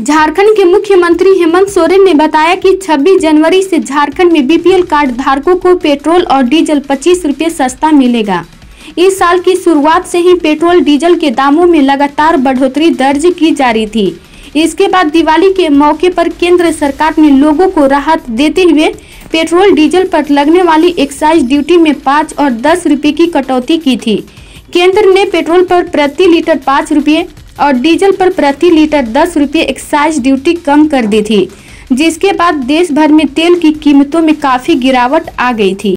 झारखंड के मुख्यमंत्री हेमंत सोरेन ने बताया कि 26 जनवरी से झारखंड में बीपीएल कार्ड धारकों को पेट्रोल और डीजल 25 रुपये सस्ता मिलेगा। इस साल की शुरुआत से ही पेट्रोल डीजल के दामों में लगातार बढ़ोतरी दर्ज की जा रही थी। इसके बाद दिवाली के मौके पर केंद्र सरकार ने लोगों को राहत देते हुए पेट्रोल डीजल पर लगने वाली एक्साइज ड्यूटी में 5 और 10 रुपये की कटौती की थी। केंद्र ने पेट्रोल पर प्रति लीटर 5 रुपये और डीजल पर प्रति लीटर 10 रुपये एक्साइज ड्यूटी कम कर दी थी, जिसके बाद देश भर में तेल की कीमतों में काफी गिरावट आ गई थी।